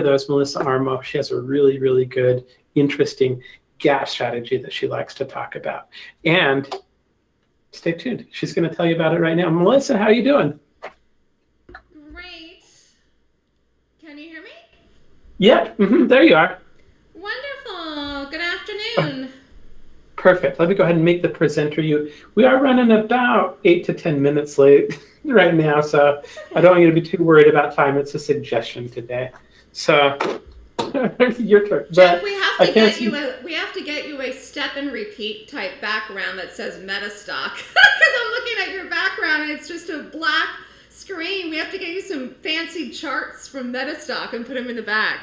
though, is Melissa Armo. She has a really, really good, interesting gap strategy that she likes to talk about. And stay tuned. She's going to tell you about it right now. Melissa, how are you doing? Great. Can you hear me? Yeah. Mm-hmm. There you are. Wonderful. Good afternoon. Oh. Perfect. Let me go ahead and make the presenter you. We are running about 8 to 10 minutes late right now, so I don't want you to be too worried about time. It's a suggestion today. So your turn. Jeff, we have to get you a step and repeat type background that says MetaStock, because I'm looking at your background and it's just a black screen. We have to get you some fancy charts from MetaStock and put them in the back.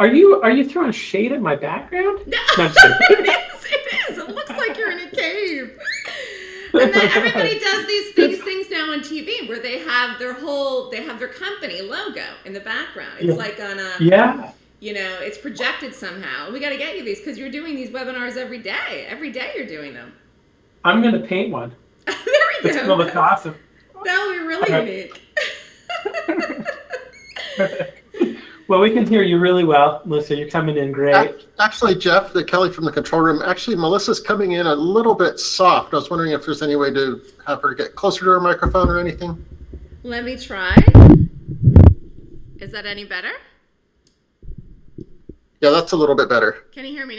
Are you throwing shade at my background? No, it is. It looks like you're in a cave. And then everybody does these things now on TV where they have their company logo in the background. It's like on a, you know, it's projected somehow. We got to get you these because you're doing these webinars every day. Every day you're doing them. I'm going to paint one. There we go. It's going to look awesome. That'll be really unique. Well, we can hear you really well, Melissa. You're coming in great. Actually, Jeff, Kelly from the control room, actually, Melissa's coming in a little bit soft. I was wondering if there's any way to have her get closer to her microphone or anything. Let me try. Is that any better? Yeah, that's a little bit better. Can you hear me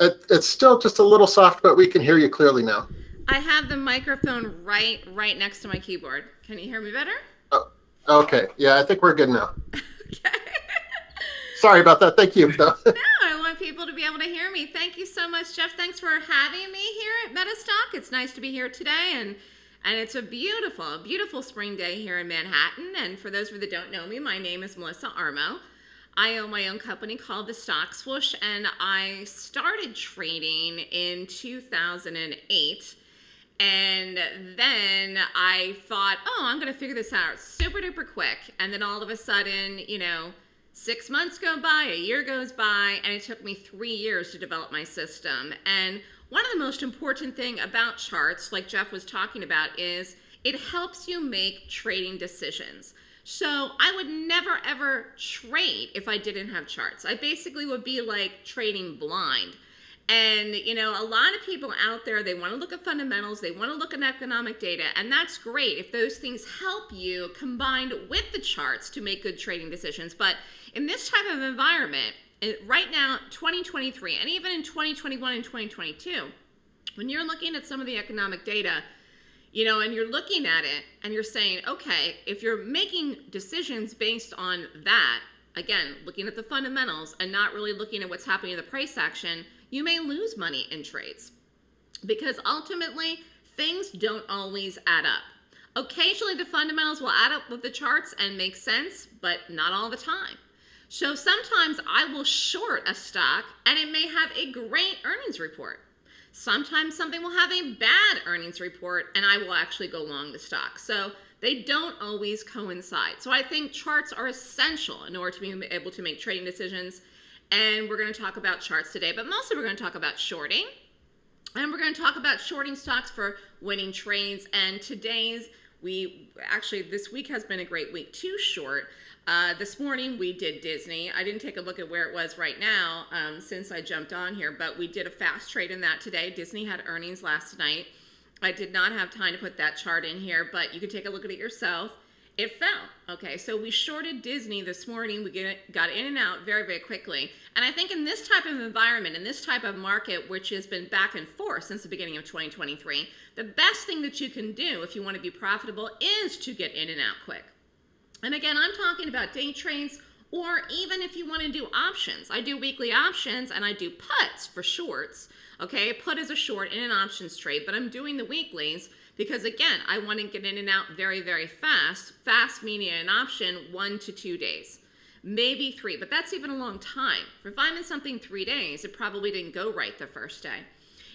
now? It's still just a little soft, but we can hear you clearly now. I have the microphone right next to my keyboard. Can you hear me better? Oh. Okay. Yeah, I think we're good now. Okay. Sorry about that. Thank you. No, I want people to be able to hear me. Thank you so much, Jeff. Thanks for having me here at MetaStock. It's nice to be here today, and it's a beautiful, beautiful spring day here in Manhattan. And for those of you that don't know me, my name is Melissa Armo. I own my own company called TheStockSwoosh, and I started trading in 2008. And then I thought, oh, I'm going to figure this out super duper quick. And then all of a sudden, you know, 6 months go by, a year goes by, and it took me 3 years to develop my system. And one of the most important things about charts, like Jeff was talking about, is it helps you make trading decisions. So I would never, ever trade if I didn't have charts. I basically would be like trading blind. And, you know, a lot of people out there, they want to look at fundamentals, they want to look at economic data, and that's great if those things help you combined with the charts to make good trading decisions. But in this type of environment, right now, 2023, and even in 2021 and 2022, when you're looking at some of the economic data, you know, and you're looking at it and you're saying, okay, if you're making decisions based on that, again, looking at the fundamentals and not really looking at what's happening in the price action, you may lose money in trades because ultimately things don't always add up. Occasionally the fundamentals will add up with the charts and make sense, but not all the time. So sometimes I will short a stock and it may have a great earnings report. Sometimes something will have a bad earnings report and I will actually go long the stock. So they don't always coincide. So I think charts are essential in order to be able to make trading decisions. And we're going to talk about charts today, but mostly we're going to talk about shorting. And we're going to talk about shorting stocks for winning trades. And this week has been a great week to short. This morning we did Disney. I didn't take a look at where it was right now since I jumped on here, but we did a fast trade in that today. Disney had earnings last night. I did not have time to put that chart in here, but you can take a look at it yourself. It fell. Okay, so we shorted Disney this morning. We got in and out very, very quickly. And I think in this type of environment, in this type of market, which has been back and forth since the beginning of 2023, the best thing that you can do if you want to be profitable is to get in and out quick. And again, I'm talking about day trades or even if you want to do options. I do weekly options and I do puts for shorts. Okay, a put is a short in an options trade, but I'm doing the weeklies because again, I want to get in and out very, very fast. Fast meaning an option 1 to 2 days, maybe 3, but that's even a long time. If I'm in something 3 days, it probably didn't go right the first day.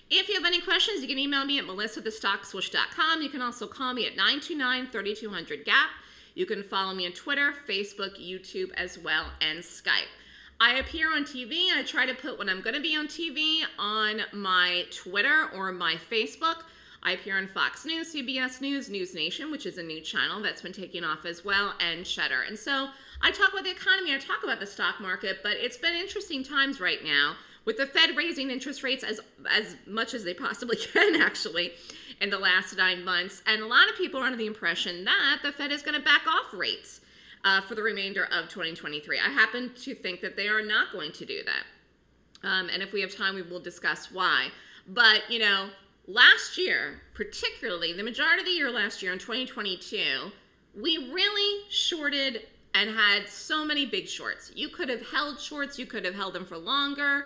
If you have any questions, you can email me at melissa@thestockswoosh.com. You can also call me at 929-3200-GAP. You can follow me on Twitter, Facebook, YouTube as well, and Skype. I appear on TV. I try to put when I'm going to be on TV on my Twitter or my Facebook. I appear on Fox News, CBS News, News Nation, which is a new channel that's been taking off as well, and Shudder. And so I talk about the economy, I talk about the stock market, but it's been interesting times right now with the Fed raising interest rates as much as they possibly can, actually, in the last 9 months. And a lot of people are under the impression that the Fed is going to back off rates for the remainder of 2023. I happen to think that they are not going to do that. And if we have time, we will discuss why. But, you know, last year, particularly the majority of the year last year in 2022, we really shorted and had so many big shorts. You could have held shorts, you could have held them for longer,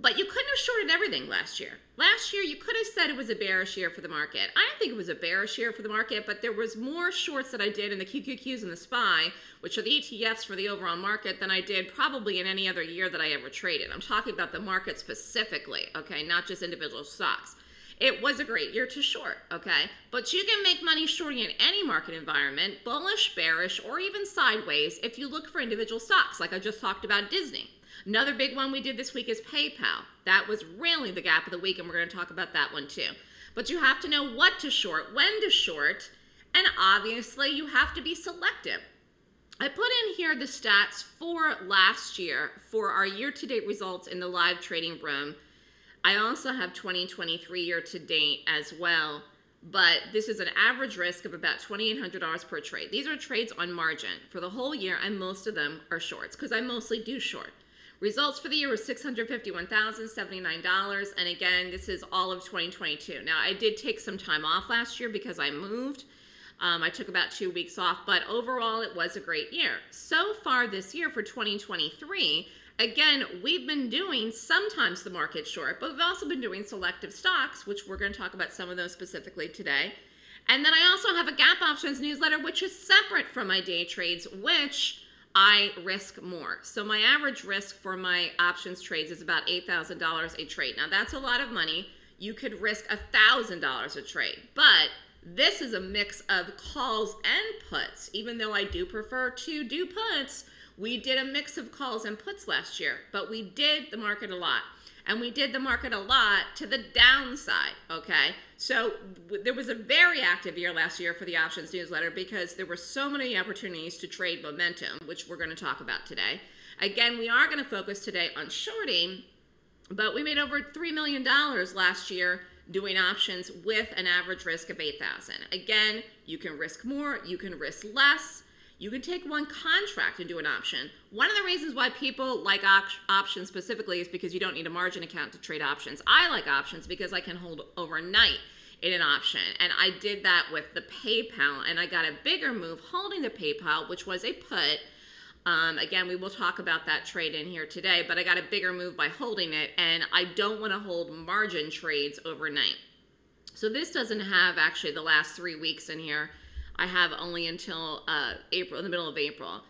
but you couldn't have shorted everything last year. Last year, you could have said it was a bearish year for the market. I don't think it was a bearish year for the market, but there was more shorts that I did in the QQQs and the SPY, which are the ETFs for the overall market, than I did probably in any other year that I ever traded. I'm talking about the market specifically, okay, not just individual stocks. It was a great year to short, okay? But you can make money shorting in any market environment, bullish, bearish, or even sideways, if you look for individual stocks, like I just talked about Disney. Another big one we did this week is PayPal. That was really the gap of the week, and we're going to talk about that one too. But you have to know what to short, when to short, and obviously you have to be selective. I put in here the stats for last year for our year-to-date results in the live trading room. I also have 2023 year-to-date as well, but this is an average risk of about $2,800 per trade. These are trades on margin for the whole year, and most of them are shorts because I mostly do short. Results for the year were $651,079, and again, this is all of 2022. Now, I did take some time off last year because I moved. I took about 2 weeks off, but overall, it was a great year. So far this year for 2023, again, we've been doing sometimes the market short, but we've also been doing selective stocks, which we're going to talk about some of those specifically today. And then I also have a Gap Options newsletter, which is separate from my day trades, which I risk more. So my average risk for my options trades is about $8,000 a trade. Now that's a lot of money. You could risk $1,000 a trade, but this is a mix of calls and puts. Even though I do prefer to do puts, we did a mix of calls and puts last year, but we did the market a lot. And we did the market a lot to the downside, okay? So there was a very active year last year for the options newsletter because there were so many opportunities to trade momentum, which we're going to talk about today. Again, we are going to focus today on shorting, but we made over $3 million last year doing options with an average risk of $8,000. Again, you can risk more, you can risk less. You can take one contract and do an option. One of the reasons why people like options specifically is because you don't need a margin account to trade options. I like options because I can hold overnight in an option. And I did that with the PayPal, and I got a bigger move holding the PayPal, which was a put. Again, we will talk about that trade in here today, but I got a bigger move by holding it, and I don't want to hold margin trades overnight. So this doesn't have actually the last 3 weeks in here. I have only until April, the middle of April.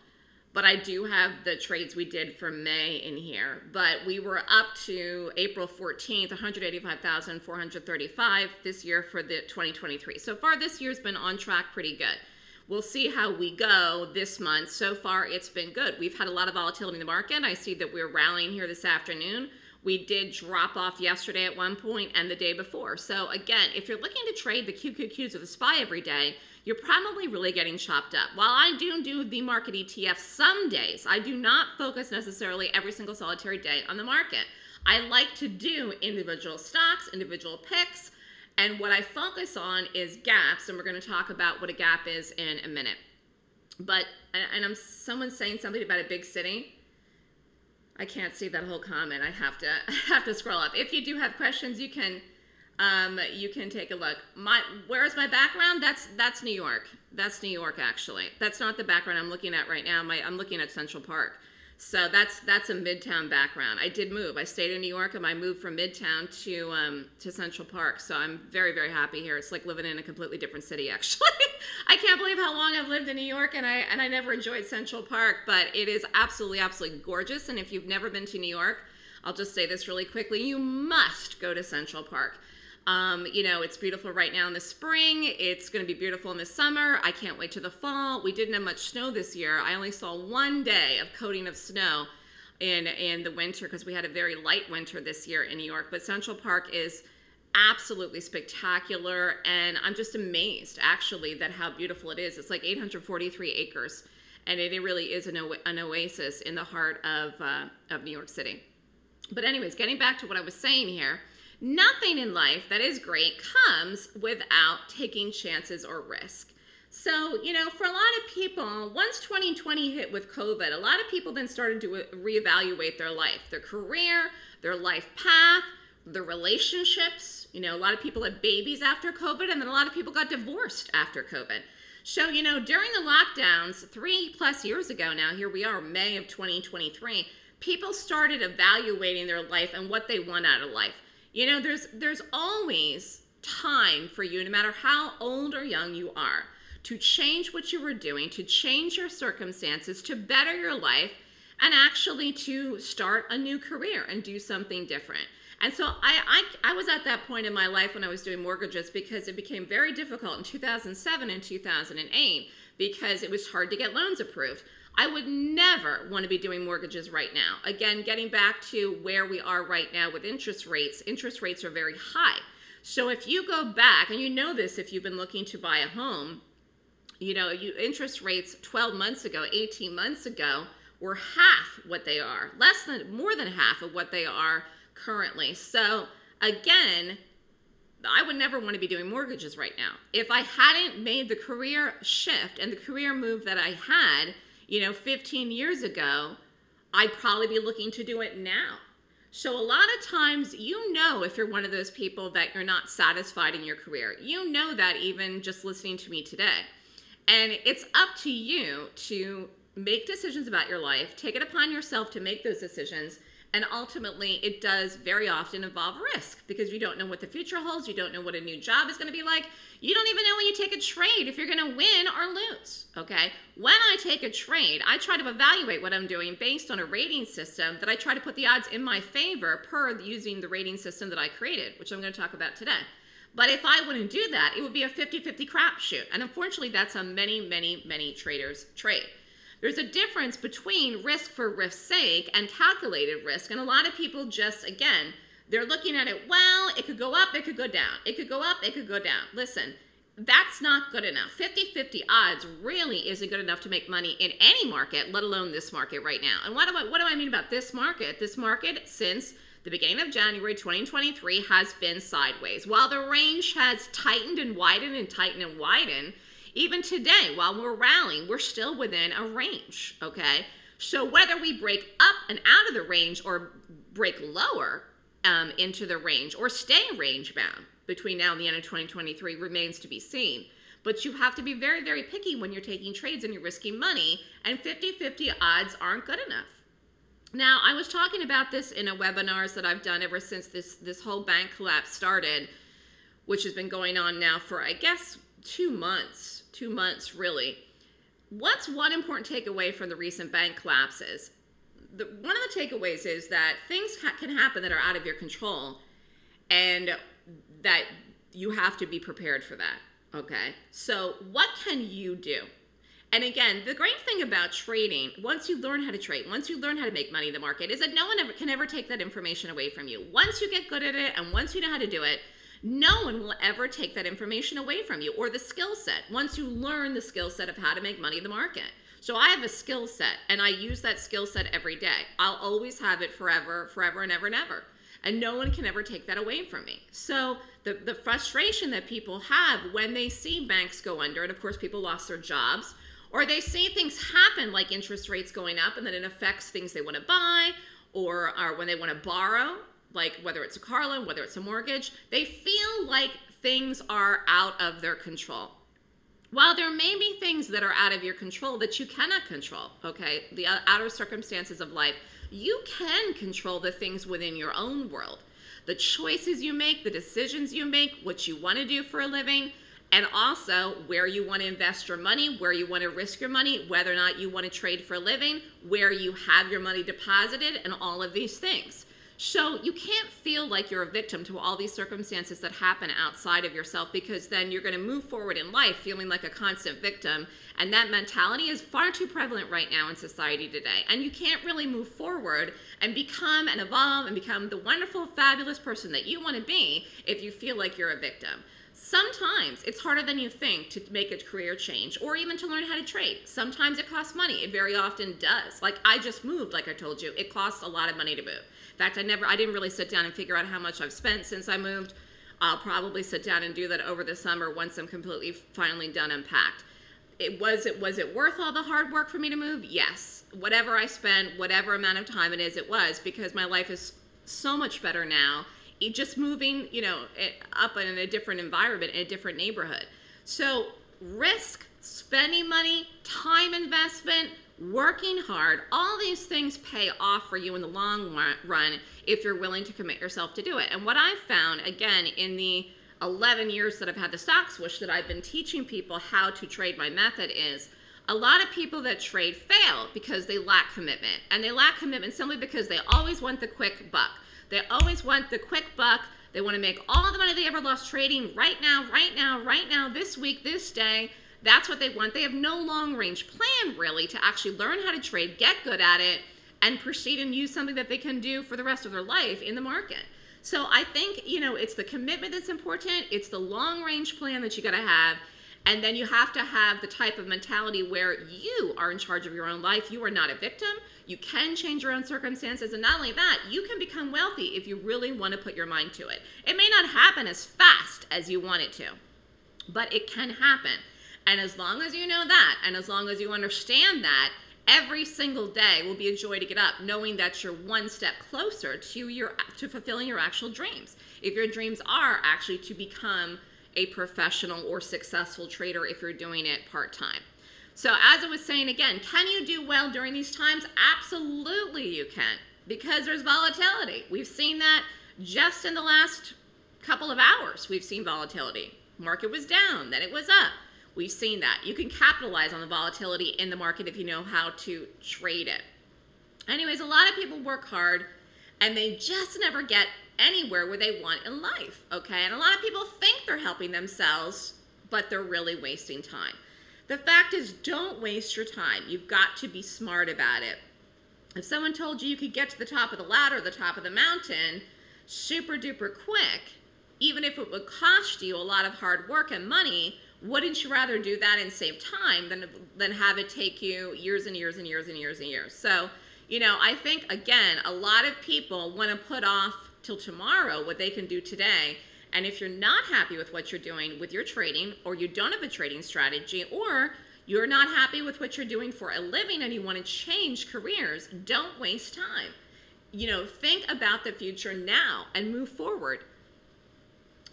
But I do have the trades we did for May in here. But we were up to April 14th, 185,435 this year for the 2023. So far this year's been on track pretty good. We'll see how we go this month. So far it's been good. We've had a lot of volatility in the market. I see that we're rallying here this afternoon. We did drop off yesterday at one point and the day before. So again, if you're looking to trade the QQQs or the SPY every day, you're probably really getting chopped up. While I do the market ETF some days, I do not focus necessarily every single solitary day on the market. I like to do individual stocks, individual picks, and what I focus on is gaps, and we're going to talk about what a gap is in a minute. But, and someone's saying something about a big city. I can't see that whole comment. I have to scroll up. If you do have questions, you can take a look. Where is my background? That's New York. That's New York, actually. That's not the background I'm looking at right now. I'm looking at Central Park. So that's a Midtown background. I did move. I stayed in New York, and I moved from Midtown to Central Park. So I'm very, very happy here. It's like living in a completely different city, actually. I can't believe how long I've lived in New York, and I never enjoyed Central Park, but it is absolutely, absolutely gorgeous. And if you've never been to New York, I'll just say this really quickly. You must go to Central Park. You know, it's beautiful right now in the spring. It's going to be beautiful in the summer. I can't wait to the fall. We didn't have much snow this year. I only saw one day of coating of snow in the winter because we had a very light winter this year in New York. But Central Park is absolutely spectacular, and I'm just amazed actually that how beautiful it is. It's like 843 acres, and it really is an oasis in the heart of New York City. But anyways, getting back to what I was saying here, nothing in life that is great comes without taking chances or risk. So, you know, for a lot of people, once 2020 hit with COVID, a lot of people then started to reevaluate their life, their career, their life path, their relationships. You know, a lot of people had babies after COVID, and then a lot of people got divorced after COVID. So, you know, during the lockdowns 3+ years ago now, here we are, May of 2023, people started evaluating their life and what they want out of life. You know, there's always time for you, no matter how old or young you are, to change what you were doing, to change your circumstances, to better your life, and actually to start a new career and do something different. And so I was at that point in my life when I was doing mortgages, because it became very difficult in 2007 and 2008 because it was hard to get loans approved. I would never want to be doing mortgages right now. Again, getting back to where we are right now with interest rates are very high. So if you go back, and you know this if you've been looking to buy a home, you know, interest rates 12 months ago, 18 months ago were half what they are, more than half of what they are currently. So again, I would never want to be doing mortgages right now. If I hadn't made the career shift and the career move that I had, you know, 15 years ago, I'd probably be looking to do it now. So a lot of times, you know, if you're one of those people that you're not satisfied in your career, you know that even just listening to me today. And it's up to you to make decisions about your life, take it upon yourself to make those decisions, and ultimately it does very often involve risk, because you don't know what the future holds, you don't know what a new job is gonna be like, you don't even know when you take a trade if you're gonna win or lose, okay? When I take a trade, I try to evaluate what I'm doing based on a rating system that I try to put the odds in my favor per using the rating system that I created, which I'm gonna talk about today. But if I wouldn't do that, it would be a 50-50 crapshoot. And unfortunately, that's how many, many traders trade. There's a difference between risk for risk's sake and calculated risk. And a lot of people just, again, they're looking at it, well, it could go up, it could go down. It could go up, it could go down. Listen, that's not good enough. 50-50 odds really isn't good enough to make money in any market, let alone this market right now. And what do I mean about this market? This market, since the beginning of January 2023, has been sideways. While the range has tightened and widened and tightened and widened, even today, while we're rallying, we're still within a range, okay? So whether we break up and out of the range or break lower into the range or stay range bound between now and the end of 2023 remains to be seen. But you have to be very, very picky when you're taking trades and you're risking money, and 50-50 odds aren't good enough. Now, I was talking about this in a webinars that I've done ever since this whole bank collapse started, which has been going on now for, I guess, 2 months, really. What's one important takeaway from the recent bank collapses? One of the takeaways is that things can happen that are out of your control, and that you have to be prepared for that, okay? So what can you do? And again, the great thing about trading, once you learn how to trade, once you learn how to make money in the market, is that no one can ever take that information away from you. Once you get good at it and once you know how to do it, no one will ever take that information away from you, or the skill set, once you learn the skill set of how to make money in the market. So I have a skill set, and I use that skill set every day. I'll always have it forever, and ever and ever. And no one can ever take that away from me. So the frustration that people have when they see banks go under, and of course people lost their jobs, or they see things happen like interest rates going up and then it affects things they want to buy, or when they want to borrow, like whether it's a car loan, whether it's a mortgage, they feel like things are out of their control. While there may be things that are out of your control that you cannot control, okay, the outer circumstances of life, you can control the things within your own world. The choices you make, the decisions you make, what you want to do for a living, and also where you want to invest your money, where you want to risk your money, whether or not you want to trade for a living, where you have your money deposited, and all of these things. So you can't feel like you're a victim to all these circumstances that happen outside of yourself, because then you're going to move forward in life feeling like a constant victim. And that mentality is far too prevalent right now in society today. And you can't really move forward and become and evolve and become the wonderful, fabulous person that you want to be if you feel like you're a victim. Sometimes it's harder than you think to make a career change or even to learn how to trade. Sometimes it costs money. It very often does. Like I just moved, like I told you, it costs a lot of money to move. In fact, I didn't really sit down and figure out how much I've spent since I moved. I'll probably sit down and do that over the summer once I'm completely finally done unpacked. Was it worth all the hard work for me to move? Yes. Whatever I spent, whatever amount of time it is, it was, because my life is so much better now. Just moving, you know, up in a different environment, in a different neighborhood. So risk, spending money, time investment, working hard, all these things pay off for you in the long run if you're willing to commit yourself to do it. And what I've found, again, in the 11 years that I've had the Stock Swoosh, that I've been teaching people how to trade my method, is a lot of people that trade fail because they lack commitment. And they lack commitment simply because they always want the quick buck. They always want the quick buck. They want to make all the money they ever lost trading right now, this week, this day. That's what they want. They have no long-range plan, really, to actually learn how to trade, get good at it, and proceed and use something that they can do for the rest of their life in the market. So I think, you know, it's the commitment that's important. It's the long-range plan that you got to have. And then you have to have the type of mentality where you are in charge of your own life. You are not a victim. You can change your own circumstances. And not only that, you can become wealthy if you really want to put your mind to it. It may not happen as fast as you want it to, but it can happen. And as long as you know that, and as long as you understand that, every single day will be a joy to get up, knowing that you're one step closer to fulfilling your actual dreams. If your dreams are actually to become a professional or successful trader, if you're doing it part-time. So as I was saying, again, can you do well during these times? Absolutely you can, because there's volatility. We've seen that just in the last couple of hours. We've seen volatility. Market was down, then it was up. We've seen that. You can capitalize on the volatility in the market if you know how to trade it. Anyways, a lot of people work hard and they just never get anywhere where they want in life, okay? And a lot of people think they're helping themselves, but they're really wasting time. The fact is, don't waste your time. You've got to be smart about it. If someone told you you could get to the top of the ladder, the top of the mountain, super duper quick, even if it would cost you a lot of hard work and money, wouldn't you rather do that and save time than have it take you years and years and years and years and years? So, you know, I think, again, a lot of people want to put off till tomorrow what they can do today. And if you're not happy with what you're doing with your trading, or you don't have a trading strategy, or you're not happy with what you're doing for a living and you want to change careers, don't waste time. You know, think about the future now and move forward.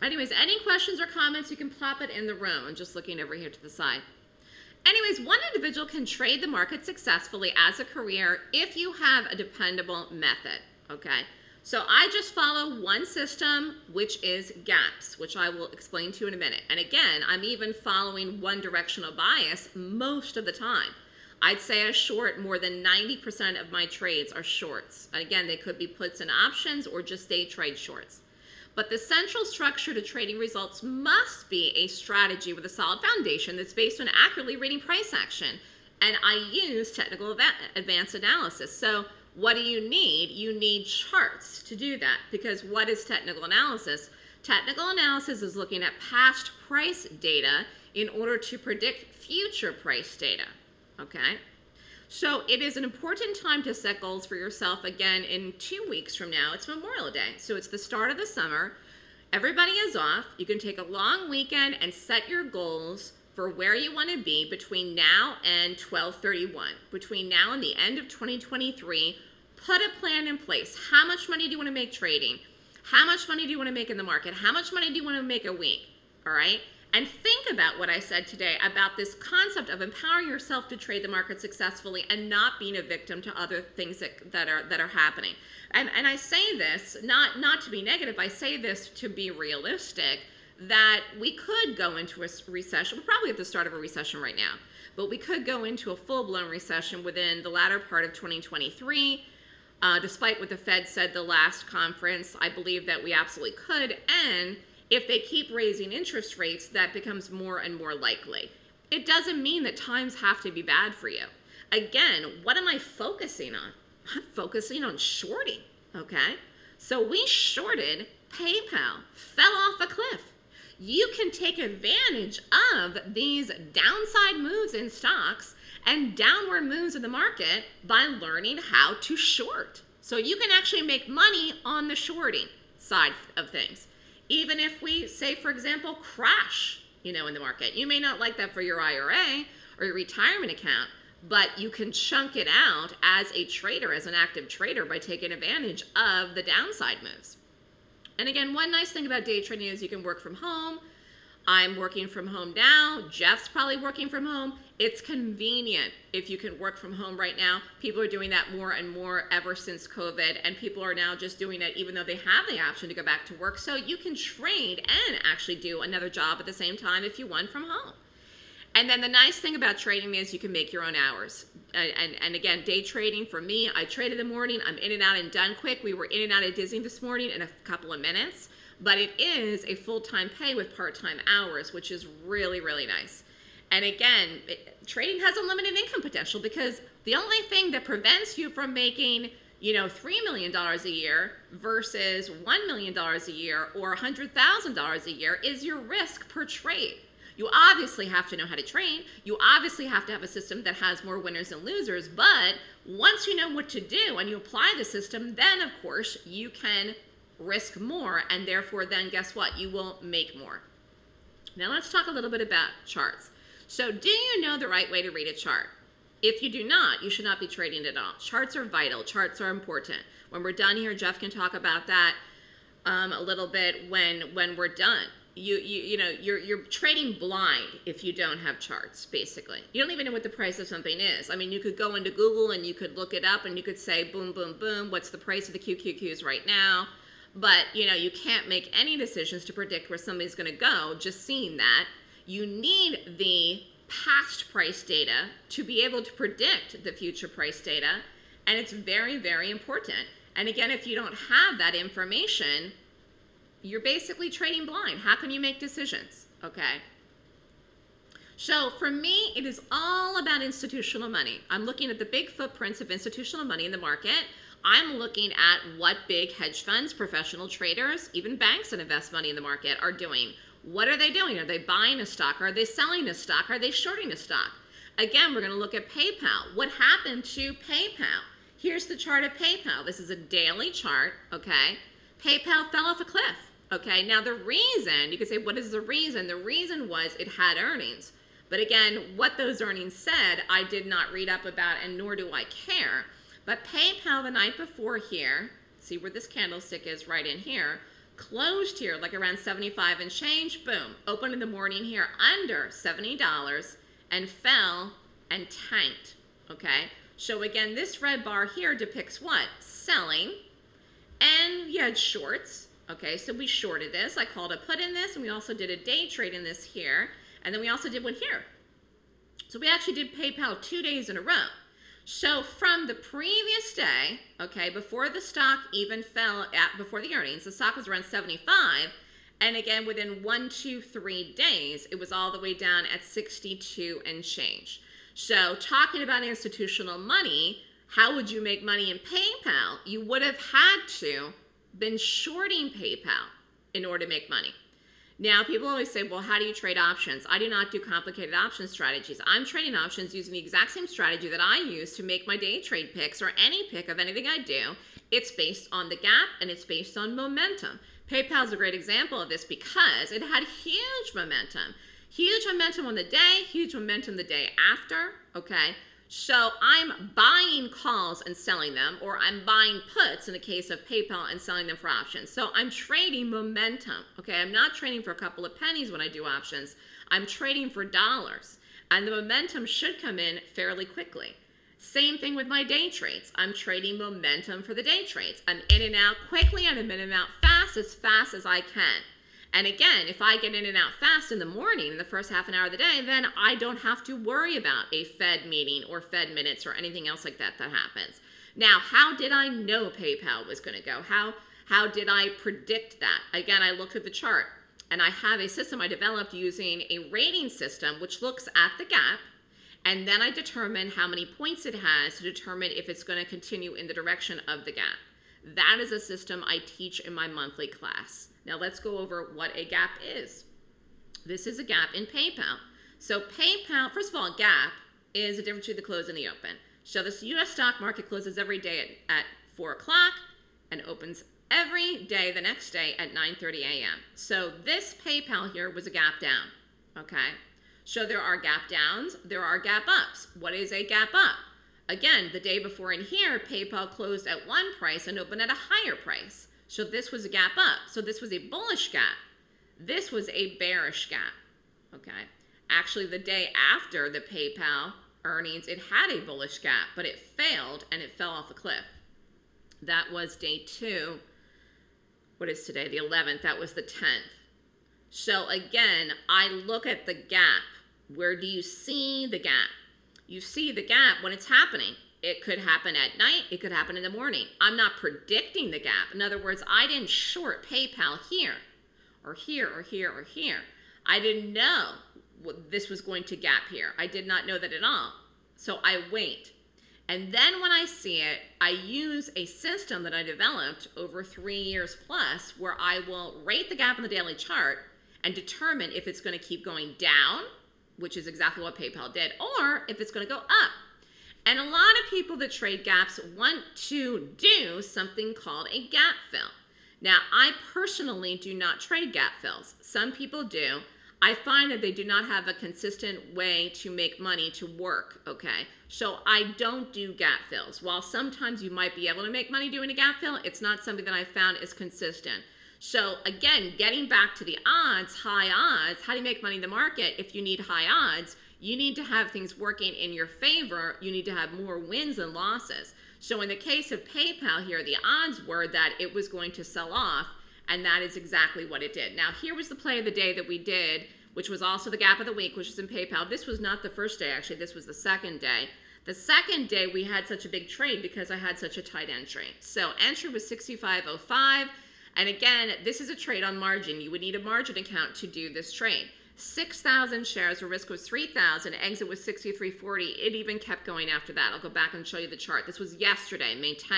Anyways, any questions or comments, you can plop it in the room. I'm just looking over here to the side. Anyways, one individual can trade the market successfully as a career if you have a dependable method, okay? So I just follow one system, which is gaps, which I will explain to you in a minute. And again, I'm even following one directional bias most of the time. I'd say a short, more than 90% of my trades are shorts. And again, they could be puts and options or just day trade shorts. But the central structure to trading results must be a strategy with a solid foundation that's based on accurately reading price action. And I use technical advanced analysis. So what do you need? You need charts to do that, because what is technical analysis? Technical analysis is looking at past price data in order to predict future price data, okay? So it is an important time to set goals for yourself. Again, in 2 weeks from now, it's Memorial Day. So it's the start of the summer. Everybody is off. You can take a long weekend and set your goals for where you want to be between now and 12/31, between now and the end of 2023. Put a plan in place. How much money do you want to make trading? How much money do you want to make in the market? How much money do you want to make a week? All right? And think about what I said today about this concept of empowering yourself to trade the market successfully and not being a victim to other things that are happening. And I say this not to be negative. I say this to be realistic, that we could go into a recession. We're probably at the start of a recession right now, but we could go into a full-blown recession within the latter part of 2023. despite what the Fed said the last conference, I believe that we absolutely could. And if they keep raising interest rates, that becomes more and more likely. It doesn't mean that times have to be bad for you. Again, what am I focusing on? I'm focusing on shorting, okay? So we shorted PayPal, fell off a cliff. You can take advantage of these downside moves in stocks and downward moves in the market by learning how to short. So you can actually make money on the shorting side of things. Even if we say, for example, crash, you know, in the market, you may not like that for your IRA or your retirement account, but you can chunk it out as a trader, as an active trader, by taking advantage of the downside moves. And again, one nice thing about day trading is you can work from home. I'm working from home now. Jeff's probably working from home. It's convenient if you can work from home right now. People are doing that more and more ever since COVID, and people are now just doing it even though they have the option to go back to work. So you can trade and actually do another job at the same time if you want from home. And then the nice thing about trading is you can make your own hours. And again, day trading for me, I trade in the morning, I'm in and out and done quick. We were in and out of Disney this morning in a couple of minutes, but it is a full-time pay with part-time hours, which is really, really nice. And again, trading has unlimited income potential, because the only thing that prevents you from making, you know, $3 million a year versus $1 million a year or $100,000 a year is your risk per trade. You obviously have to know how to train. You obviously have to have a system that has more winners than losers. But once you know what to do and you apply the system, then of course you can risk more, and therefore then guess what? You will make more. Now let's talk a little bit about charts. So do you know the right way to read a chart? If you do not, you should not be trading at all. Charts are vital. Charts are important. When we're done here, Jeff can talk about that a little bit when we're done. You're trading blind if you don't have charts, basically. You don't even know what the price of something is. I mean, you could go into Google and you could look it up and you could say, boom, boom, boom, what's the price of the QQQs right now? But, you know, you can't make any decisions to predict where somebody's going to go just seeing that. You need the past price data to be able to predict the future price data, and it's very, very important. And again, if you don't have that information, you're basically trading blind. How can you make decisions? Okay. So for me, it is all about institutional money. I'm looking at the big footprints of institutional money in the market. I'm looking at what big hedge funds, professional traders, even banks that invest money in the market are doing. What are they doing? Are they buying a stock? Are they selling a stock? Are they shorting a stock? Again, we're going to look at PayPal. What happened to PayPal? Here's the chart of PayPal. This is a daily chart, okay? PayPal fell off a cliff. Okay, now the reason, you could say, what is the reason? The reason was it had earnings. But again, what those earnings said, I did not read up about, and nor do I care. But PayPal the night before here, see where this candlestick is right in here, closed here like around 75 and change, boom, opened in the morning here under $70 and fell and tanked, okay? So again, this red bar here depicts what? Selling, and you had shorts. Okay, so we shorted this. I called a put in this, and we also did a day trade in this here, and then we also did one here. So we actually did PayPal 2 days in a row. So from the previous day, okay, before the stock even fell, before the earnings, the stock was around 75, and again, within 1, 2, 3 days, it was all the way down at 62 and change. So talking about institutional money, how would you make money in PayPal? You would have had to been shorting PayPal in order to make money. Now, people always say, well, how do you trade options? I do not do complicated option strategies. I'm trading options using the exact same strategy that I use to make my day trade picks or any pick of anything I do. It's based on the gap, and it's based on momentum. PayPal is a great example of this because it had huge momentum on the day, huge momentum the day after, okay? So I'm buying calls and selling them, or I'm buying puts in the case of PayPal and selling them for options. So I'm trading momentum, okay? I'm not trading for a couple of pennies when I do options. I'm trading for dollars, and the momentum should come in fairly quickly. Same thing with my day trades. I'm trading momentum for the day trades. I'm in and out quickly, and I'm in and out fast as I can. And again, if I get in and out fast in the morning, in the first half an hour of the day, then I don't have to worry about a Fed meeting or Fed minutes or anything else like that that happens. Now, how did I know PayPal was going to go? How did I predict that? Again, I look at the chart, and I have a system I developed using a rating system which looks at the gap, and then I determine how many points it has to determine if it's going to continue in the direction of the gap. That is a system I teach in my monthly class. Now let's go over what a gap is. This is a gap in PayPal. So PayPal, first of all, gap is the difference between the close and the open. So this US stock market closes every day at 4 o'clock and opens every day the next day at 9:30 a.m. So this PayPal here was a gap down, okay? So there are gap downs, there are gap ups. What is a gap up? Again, the day before in here, PayPal closed at one price and opened at a higher price. So this was a gap up. So this was a bullish gap. This was a bearish gap, okay? Actually, the day after the PayPal earnings, it had a bullish gap, but it failed and it fell off a cliff. That was day 2. What is today? The 11th. That was the 10th. So again, I look at the gap. Where do you see the gap? You see the gap when it's happening. It could happen at night. It could happen in the morning. I'm not predicting the gap. In other words, I didn't short PayPal here or here or here or here. I didn't know this was going to gap here. I did not know that at all. So I wait. And then when I see it, I use a system that I developed over 3 years plus where I will rate the gap in the daily chart and determine if it's going to keep going down, which is exactly what PayPal did, or if it's going to go up. And a lot of people that trade gaps want to do something called a gap fill. Now, I personally do not trade gap fills. Some people do. I find that they do not have a consistent way to make money to work, okay? So I don't do gap fills. While sometimes you might be able to make money doing a gap fill, it's not something that I found is consistent. So again, getting back to the odds, high odds, how do you make money in the market? If you need high odds, you need to have things working in your favor. You need to have more wins than losses. So in the case of PayPal here, the odds were that it was going to sell off, and that is exactly what it did. Now, here was the play of the day that we did, which was also the gap of the week, which is in PayPal. This was not the first day, actually. This was the second day. The second day, we had such a big trade because I had such a tight entry. So entry was 65.05. And again, this is a trade on margin. You would need a margin account to do this trade. 6,000 shares, the risk was 3,000, exit was 63.40. It even kept going after that. I'll go back and show you the chart. This was yesterday, May 10.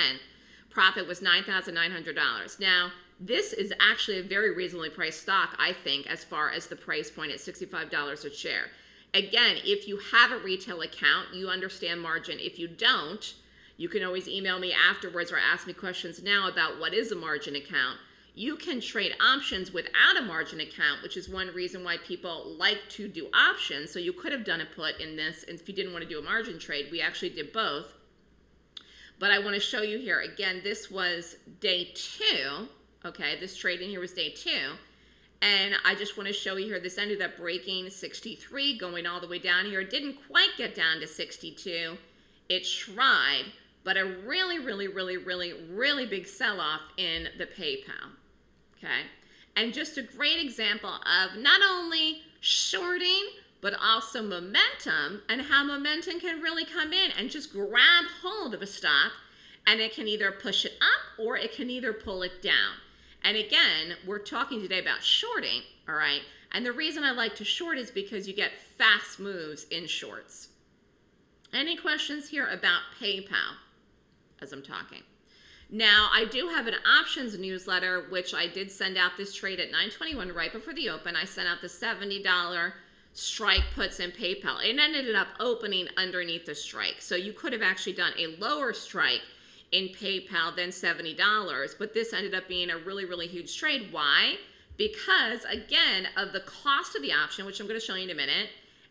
Profit was $9,900. Now, this is actually a very reasonably priced stock, I think, as far as the price point at $65 a share. Again, if you have a retail account, you understand margin. If you don't, you can always email me afterwards or ask me questions now about what is a margin account. You can trade options without a margin account, which is one reason why people like to do options. So you could have done a put in this, and if you didn't want to do a margin trade, we actually did both. But I want to show you here. Again, this was day 2. Okay, this trade in here was day 2. And I just want to show you here, this ended up breaking 63, going all the way down here. It didn't quite get down to 62. It tried, but a really big sell-off in the PayPal, okay? And just a great example of not only shorting, but also momentum, and how momentum can really come in and just grab hold of a stock, and it can either push it up or it can either pull it down. And again, we're talking today about shorting, all right? And the reason I like to short is because you get fast moves in shorts. Any questions here about PayPal as I'm talking? Now, I do have an options newsletter, which I did send out this trade at 9:21 right before the open. I sent out the $70 strike puts in PayPal. It ended up opening underneath the strike. So you could have actually done a lower strike in PayPal than $70, but this ended up being a really huge trade. Why? Because, again, of the cost of the option, which I'm going to show you in a minute,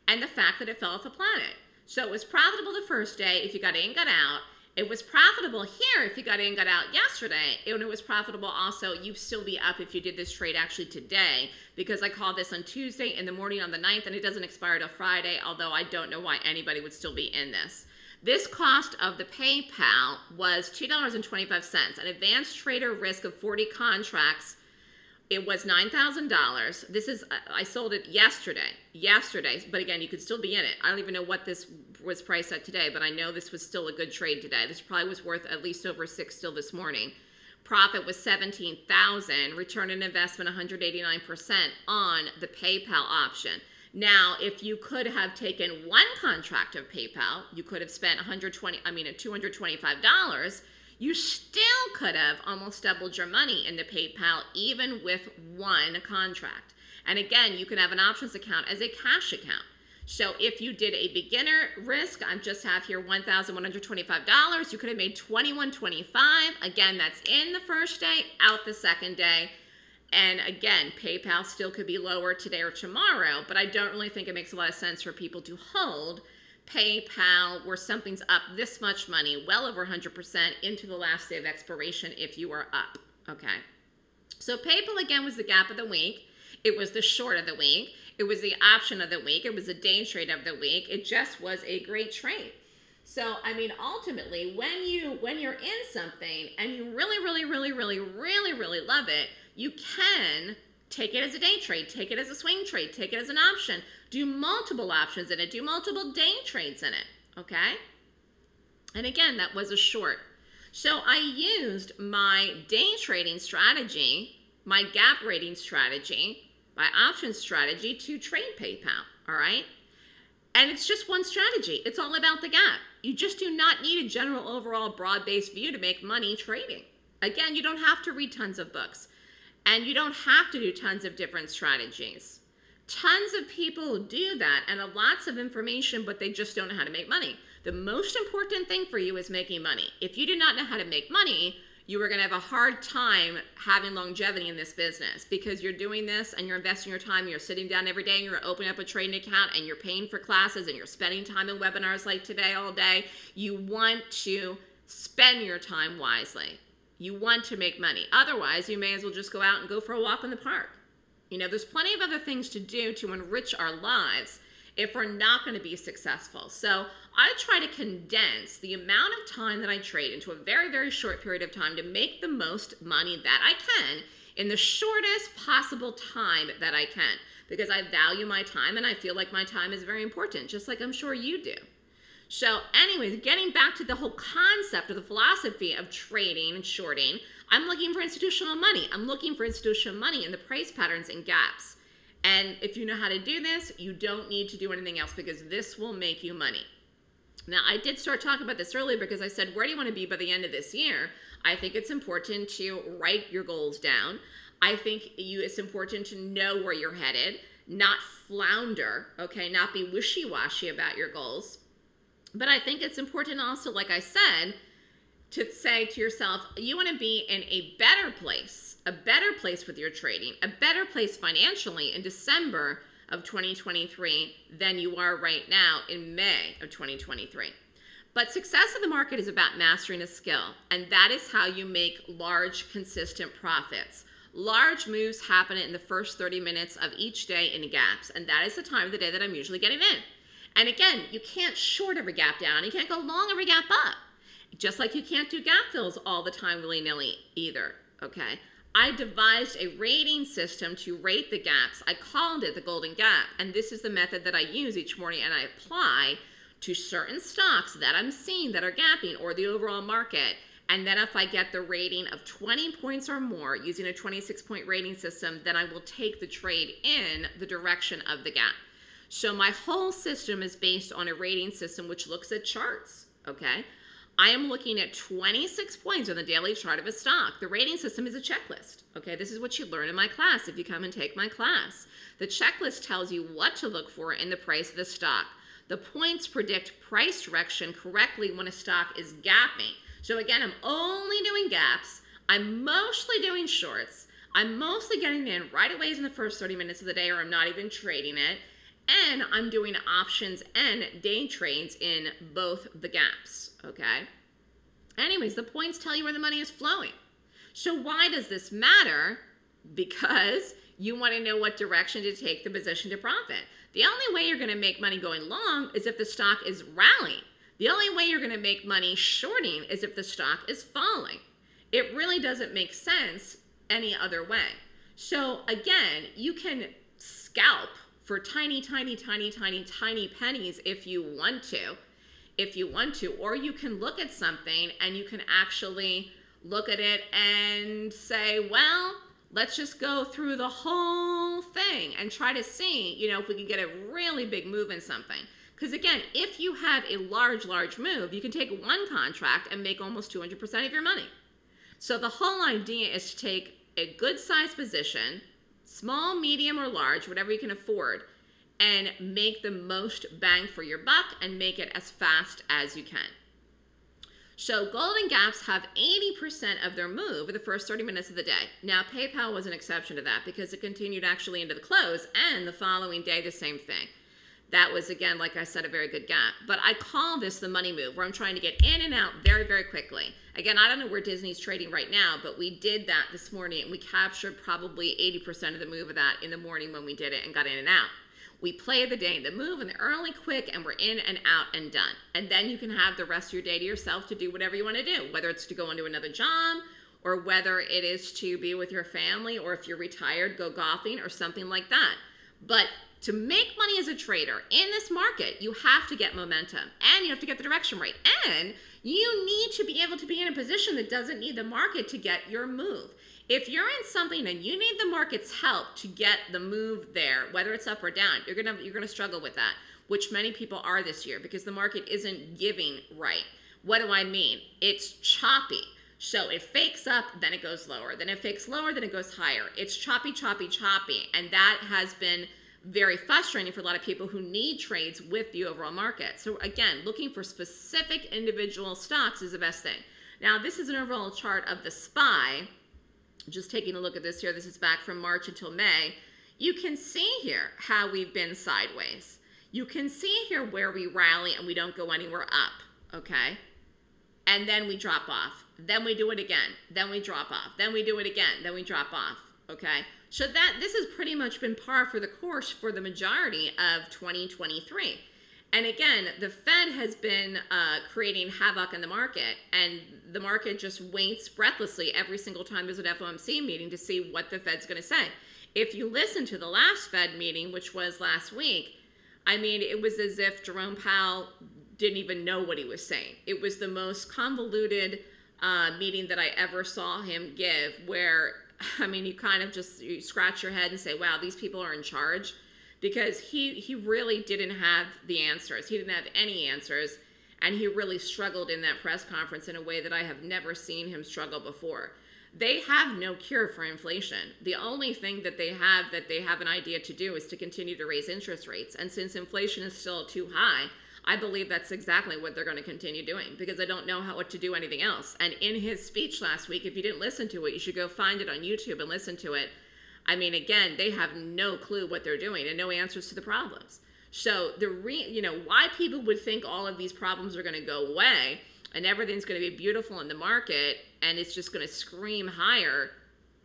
and the fact that it fell off the planet. So it was profitable the first day if you got in, got out. It was profitable here if you got in, got out yesterday. And it was profitable also, you'd still be up if you did this trade actually today, because I called this on Tuesday in the morning on the 9th, and it doesn't expire till Friday, although I don't know why anybody would still be in this. This cost of the PayPal was $2.25, an advanced trader risk of 40 contracts It was $9,000. This is, I sold it yesterday. But again, you could still be in it. I don't even know what this was priced at today, but I know this was still a good trade today. This probably was worth at least over $6 still this morning. Profit was $17,000. Return on investment 189% on the PayPal option. Now, if you could have taken one contract of PayPal, you could have spent $225. You still could have almost doubled your money into PayPal even with one contract. And again, you can have an options account as a cash account. So if you did a beginner risk, I just have here $1,125. You could have made $2,125. Again, that's in the first day, out the second day. And again, PayPal still could be lower today or tomorrow, but I don't really think it makes a lot of sense for people to hold PayPal where something's up this much money, well over 100% into the last day of expiration if you are up, okay? So PayPal, again, was the gap of the week. It was the short of the week. It was the option of the week. It was the day trade of the week. It just was a great trade. So, I mean, ultimately, when you're in something and you really love it, you can take it as a day trade, take it as a swing trade, take it as an option, do multiple options in it, do multiple day trades in it, okay? And again, that was a short. So I used my day trading strategy, my gap rating strategy, my option strategy to trade PayPal, all right? And it's just one strategy. It's all about the gap. You just do not need a general overall broad-based view to make money trading. Again, you don't have to read tons of books. And you don't have to do tons of different strategies. Tons of people do that and have lots of information, but they just don't know how to make money. The most important thing for you is making money. If you do not know how to make money, you are going to have a hard time having longevity in this business because you're doing this and you're investing your time. You're sitting down every day and you're opening up a trading account and you're paying for classes and you're spending time in webinars like today all day. You want to spend your time wisely. You want to make money. Otherwise, you may as well just go out and go for a walk in the park. You know, there's plenty of other things to do to enrich our lives if we're not going to be successful. So I try to condense the amount of time that I trade into a very, very short period of time to make the most money that I can in the shortest possible time that I can, because I value my time and I feel like my time is very important, just like I'm sure you do. So anyways, getting back to the whole concept or the philosophy of trading and shorting, I'm looking for institutional money. I'm looking for institutional money in the price patterns and gaps. And if you know how to do this, you don't need to do anything else because this will make you money. Now, I did start talking about this earlier because I said, where do you want to be by the end of this year? I think it's important to write your goals down. I think it's important to know where you're headed, not flounder, okay, not be wishy-washy about your goals. But I think it's important also, like I said, to say to yourself, you want to be in a better place with your trading, a better place financially in December of 2023 than you are right now in May of 2023. But success in the market is about mastering a skill, and that is how you make large, consistent profits. Large moves happen in the first 30 minutes of each day in gaps, and that is the time of the day that I'm usually getting in. And again, you can't short every gap down. You can't go long every gap up. Just like you can't do gap fills all the time willy-nilly either, okay? I devised a rating system to rate the gaps. I called it the Golden Gap, and this is the method that I use each morning and I apply to certain stocks that I'm seeing that are gapping or the overall market. And then if I get the rating of 20 points or more using a 26-point rating system, then I will take the trade in the direction of the gap. So my whole system is based on a rating system which looks at charts, okay? I am looking at 26 points on the daily chart of a stock. The rating system is a checklist, okay? This is what you learn in my class if you come and take my class. The checklist tells you what to look for in the price of the stock. The points predict price direction correctly when a stock is gapping. So again, I'm only doing gaps. I'm mostly doing shorts. I'm mostly getting in right away in the first 30 minutes of the day, or I'm not even trading it. And I'm doing options and day trades in both the gaps, okay? Anyways, the points tell you where the money is flowing. So why does this matter? Because you want to know what direction to take the position to profit. The only way you're going to make money going long is if the stock is rallying. The only way you're going to make money shorting is if the stock is falling. It really doesn't make sense any other way. So again, you can scalp for tiny pennies if you want to, or you can look at something and you can actually look at it and say, well, let's just go through the whole thing and try to see, you know, if we can get a really big move in something. Because again, if you have a large move, you can take one contract and make almost 200% of your money. So the whole idea is to take a good sized position, small, medium, or large, whatever you can afford, and make the most bang for your buck and make it as fast as you can. So Golden Gaps have 80% of their move in the first 30 minutes of the day. Now, PayPal was an exception to that because it continued actually into the close, and the following day, the same thing. That was, again, like I said, a very good gap. But I call this the money move, where I'm trying to get in and out very quickly. Again, I don't know where Disney's trading right now, but we did that this morning, and we captured probably 80% of the move of that in the morning when we did it and got in and out. We play the day, the move, and the early quick, and we're in and out and done. And then you can have the rest of your day to yourself to do whatever you want to do, whether it's to go into another job, or whether it is to be with your family, or if you're retired, go golfing or something like that. But to make money as a trader in this market, you have to get momentum, and you have to get the direction right, and you need to be able to be in a position that doesn't need the market to get your move. If you're in something and you need the market's help to get the move there, whether it's up or down, you're gonna struggle with that, which many people are this year because the market isn't giving right. What do I mean? It's choppy. So it fakes up, then it goes lower. Then it fakes lower, then it goes higher. It's choppy. And that has been very frustrating for a lot of people who need trades with the overall market. So again, looking for specific individual stocks is the best thing. Now, this is an overall chart of the SPY. Just taking a look at this here. This is back from March until May. You can see here how we've been sideways. You can see here where we rally and we don't go anywhere up, okay? And then we drop off. Then we do it again. Then we drop off. Then we do it again. Then we drop off, okay? So this has pretty much been par for the course for the majority of 2023. And again, the Fed has been creating havoc in the market, and the market just waits breathlessly every single time there's an FOMC meeting to see what the Fed's going to say. If you listen to the last Fed meeting, which was last week, I mean, it was as if Jerome Powell didn't even know what he was saying. It was the most convoluted meeting that I ever saw him give, where, I mean, you scratch your head and say, wow, these people are in charge. Because he really didn't have the answers. He didn't have any answers, and he really struggled in that press conference in a way that I have never seen him struggle before. They have no cure for inflation. The only thing that they have an idea to do is to continue to raise interest rates. And since inflation is still too high, I believe that's exactly what they're going to continue doing, because I don't know what to do anything else. And in his speech last week, if you didn't listen to it, you should go find it on YouTube and listen to it. I mean, again, they have no clue what they're doing and no answers to the problems. So why people would think all of these problems are going to go away and everything's going to be beautiful in the market and it's just going to scream higher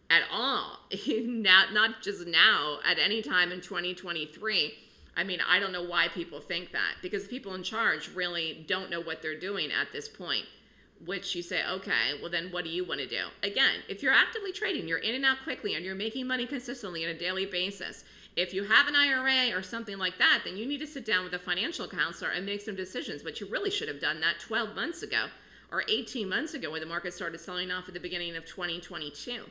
at all, not just now, at any time in 2023. I mean, I don't know why people think that, because the people in charge really don't know what they're doing at this point. Which you say, okay, well then what do you want to do? Again, if you're actively trading, you're in and out quickly, and you're making money consistently on a daily basis. If you have an IRA or something like that, then you need to sit down with a financial counselor and make some decisions, but you really should have done that 12 months ago or 18 months ago when the market started selling off at the beginning of 2022.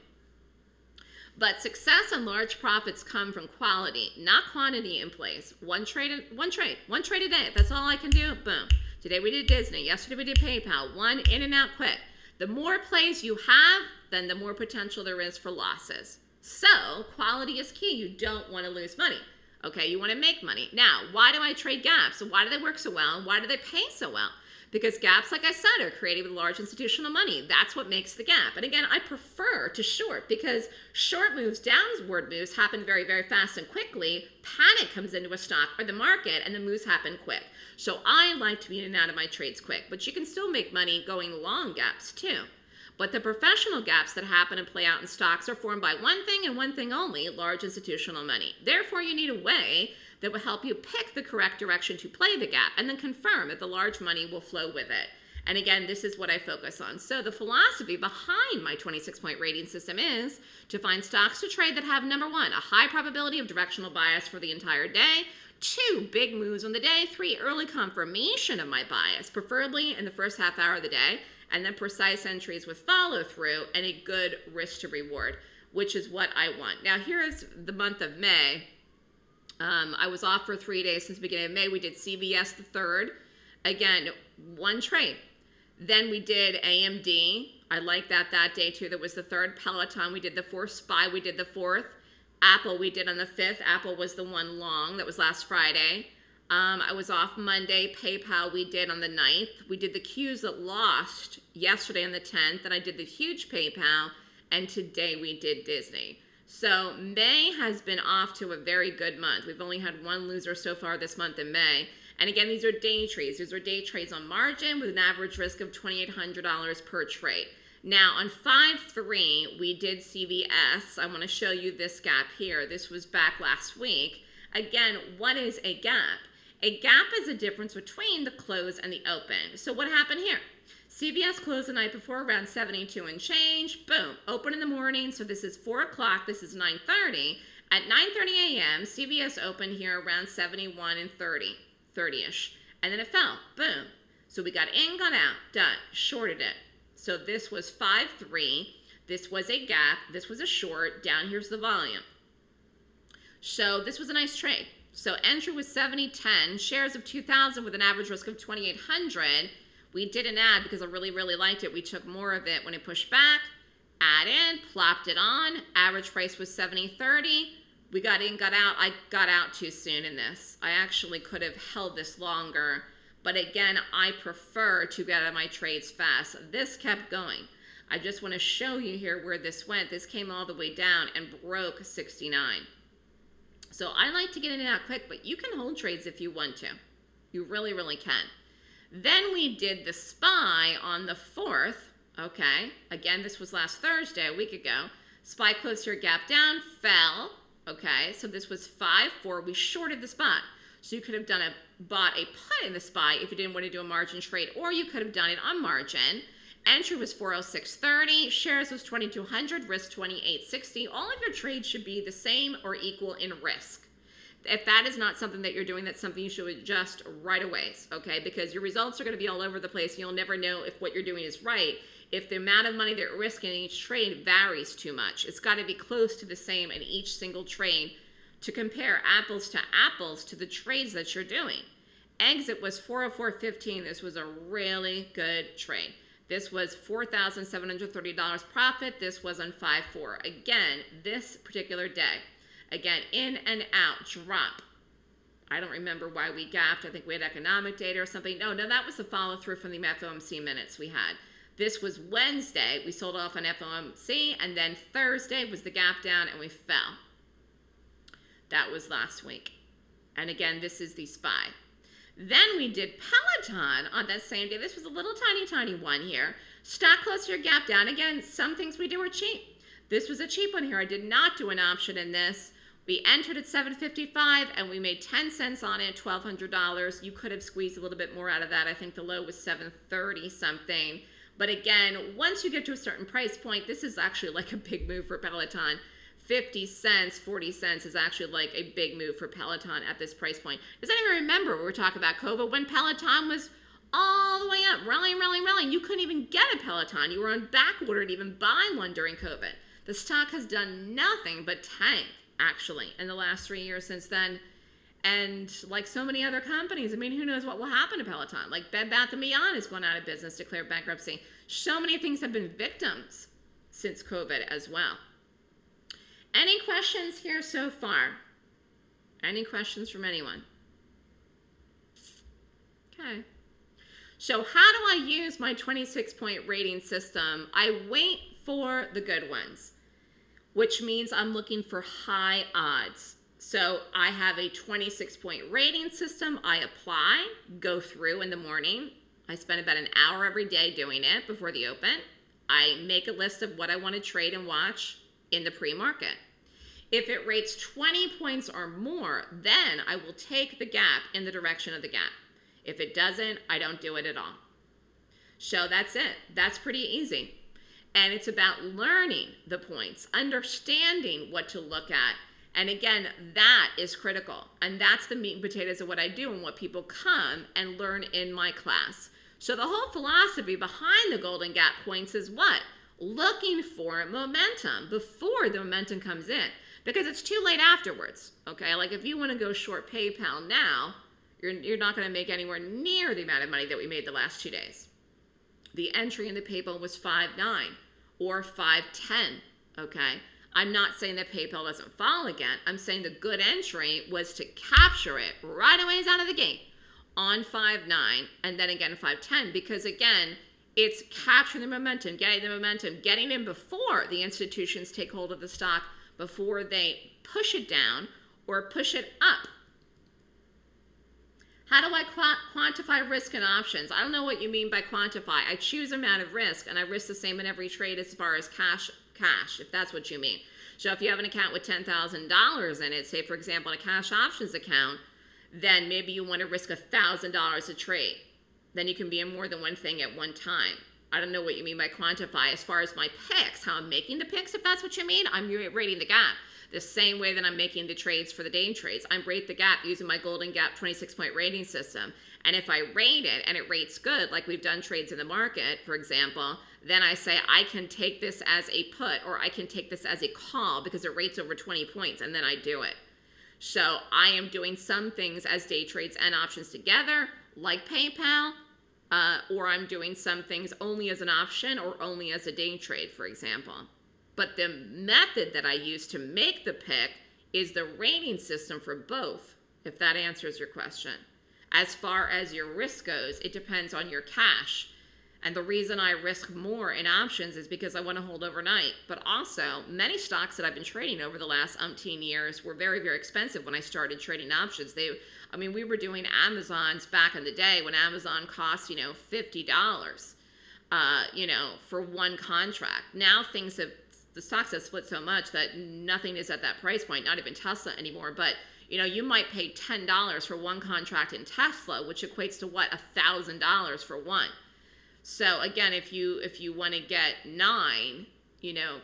But success and large profits come from quality, not quantity in place. One trade a day. That's all I can do. Boom. Today we did Disney, yesterday we did PayPal, one in and out quick. The more plays you have, then the more potential there is for losses. So quality is key. You don't want to lose money. Okay, you want to make money. Now, why do I trade gaps? Why do they work so well? Why do they pay so well? Because gaps, like I said, are created with large institutional money. That's what makes the gap. And again, I prefer to short, because short moves, downward moves, happen very fast and quickly. Panic comes into a stock or the market, and the moves happen quick. So I like to be in and out of my trades quick, but you can still make money going long gaps too. But the professional gaps that happen and play out in stocks are formed by one thing and one thing only, large institutional money. Therefore, you need a way that will help you pick the correct direction to play the gap and then confirm that the large money will flow with it. And again, this is what I focus on. So the philosophy behind my 26-point rating system is to find stocks to trade that have, number one, a high probability of directional bias for the entire day, two, big moves on the day, three, early confirmation of my bias, preferably in the first half hour of the day, and then precise entries with follow-through and a good risk to reward, which is what I want. Now, here is the month of May. I was off for 3 days since the beginning of May. We did CBS the 3rd. Again, one trade. Then we did AMD. I liked that day too. That was the 3rd. Peloton, we did the 4th. SPY, we did the 4th. Apple, we did on the 5th. Apple was the one long. That was last Friday. I was off Monday. PayPal, we did on the 9th. We did the Qs that lost yesterday on the 10th. Then I did the huge PayPal. And today we did Disney. So May has been off to a very good month. We've only had one loser so far this month in May. And again, these are day trades. These are day trades on margin with an average risk of $2,800 per trade. Now on 5/3, we did CVS. I want to show you this gap here. This was back last week. Again, what is a gap? A gap is a difference between the close and the open. So what happened here? CVS closed the night before around 72 and change. Boom. Open in the morning. So this is 4 o'clock. This is 9:30. At 9:30 a.m., CVS opened here around 71 and 30, 30-ish. And then it fell. Boom. So we got in, got out, done. Shorted it. So this was 5/3. This was a gap. This was a short. Down here's the volume. So this was a nice trade. So entry was 70-10, shares of 2,000 with an average risk of 2,800. We did an ad because I really, really liked it. We took more of it when it pushed back, add in, plopped it on. Average price was 70-30. We got in, got out. I got out too soon in this. I actually could have held this longer. But again, I prefer to get out of my trades fast. This kept going. I just want to show you here where this went. This came all the way down and broke 69. So I like to get in and out quick, but you can hold trades if you want to. You really, really can. Then we did the SPY on the 4th, okay? Again, this was last Thursday, a week ago. SPY closed here, gap down, fell, okay? So this was 5/4. We shorted the spot. So you could have done bought a put in the SPY if you didn't want to do a margin trade, or you could have done it on margin. Entry was 406.30, shares was 2,200, risk 2,860. All of your trades should be the same or equal in risk. If that is not something that you're doing, that's something you should adjust right away, okay? Because your results are going to be all over the place. You'll never know if what you're doing is right. If the amount of money that you're risking in each trade varies too much, it's got to be close to the same in each single trade to compare apples to the trades that you're doing. Exit was 404.15. This was a really good trade. This was $4,730 profit. This was on 5/4. Again, this particular day. Again, in and out, drop. I don't remember why we gapped. I think we had economic data or something. No, that was the follow-through from the FOMC minutes we had. This was Wednesday. We sold off on FOMC, and then Thursday was the gap down, and we fell. That was last week. And again, this is the SPY. Then we did Peloton on that same day. This was a little tiny one here. Stock close to your gap down. Again, some things we do are cheap. This was a cheap one here. I did not do an option in this. We entered at $7.55 and we made 10 cents on it, $1,200. You could have squeezed a little bit more out of that. I think the low was $7.30 something. But again, once you get to a certain price point, this is actually like a big move for Peloton. 50 cents, 40 cents is actually like a big move for Peloton at this price point. Does anyone remember we were talking about COVID when Peloton was all the way up, rallying? You couldn't even get a Peloton. You were on back order to even buy one during COVID. The stock has done nothing but tank, actually, in the last 3 years since then. And like so many other companies, I mean, who knows what will happen to Peloton? Like Bed Bath & Beyond is going out of business, declared bankruptcy. So many things have been victims since COVID as well. Any questions here so far? Any questions from anyone? Okay. So how do I use my 26-point rating system? I wait for the good ones, which means I'm looking for high odds. So I have a 26-point rating system. I apply, go through in the morning. I spend about an hour every day doing it before the open. I make a list of what I want to trade and watch in the pre-market. If it rates 20 points or more, then I will take the gap in the direction of the gap. If it doesn't, I don't do it at all. So that's it. That's pretty easy. And it's about learning the points, understanding what to look at. And again, that is critical. And that's the meat and potatoes of what I do and what people come and learn in my class. So the whole philosophy behind the Golden Gap points is what? Looking for momentum before the momentum comes in, because it's too late afterwards, okay? Like if you want to go short PayPal now, you're not going to make anywhere near the amount of money that we made the last 2 days. The entry in the PayPal was 5.9 or 5.10, okay? I'm not saying that PayPal doesn't fall again. I'm saying the good entry was to capture it right away out of the gate on 5.9 and then again 5.10, because again, it's capturing the momentum, getting in before the institutions take hold of the stock, before they push it down or push it up. How do I quantify risk and options? I don't know what you mean by quantify. I choose amount of risk, and I risk the same in every trade as far as cash, if that's what you mean. So if you have an account with $10,000 in it, say, for example, in a cash options account, then maybe you want to risk $1,000 a trade. Then you can be in more than one thing at one time. I don't know what you mean by quantify. As far as my picks, how I'm making the picks, if that's what you mean, I'm rating the gap the same way that I'm making the trades for the day trades. I rate the gap using my Golden Gap 26-point rating system. And if I rate it and it rates good, like we've done trades in the market, for example, then I say I can take this as a put or I can take this as a call because it rates over 20 points, and then I do it. So I am doing some things as day trades and options together, like PayPal, or I'm doing some things only as an option or only as a day trade, for example. But the method that I use to make the pick is the rating system for both, if that answers your question. As far as your risk goes, it depends on your cash. And the reason I risk more in options is because I want to hold overnight. But also, many stocks that I've been trading over the last umpteen years were very, very expensive when I started trading options. We were doing Amazons back in the day when Amazon cost, $50, for one contract. Now the stocks have split so much that nothing is at that price point, not even Tesla anymore. But, you might pay $10 for one contract in Tesla, which equates to what? $1,000 for one. So again, if you want to get 9,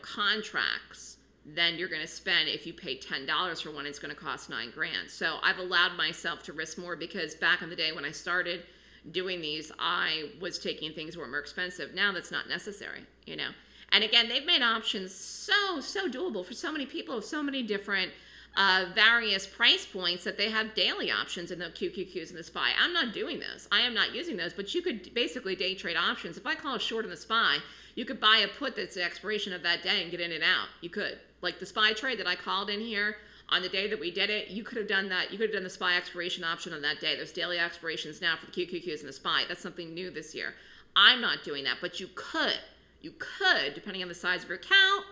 contracts, then you're going to spend, if you pay $10 for one, it's going to cost $9,000. So I've allowed myself to risk more because back in the day when I started doing these, I was taking things that were more expensive. Now that's not necessary, And again, they've made options so doable for so many people of so many different various price points that they have daily options in the QQQs and the SPY. I'm not doing those. I am not using those, but you could basically day trade options. If I call a short in the SPY, you could buy a put that's the expiration of that day and get in and out. You could. Like the SPY trade that I called in here on the day that we did it, you could have done that. You could have done the SPY expiration option on that day. There's daily expirations now for the QQQs and the SPY. That's something new this year. I'm not doing that, but you could. You could, depending on the size of your account,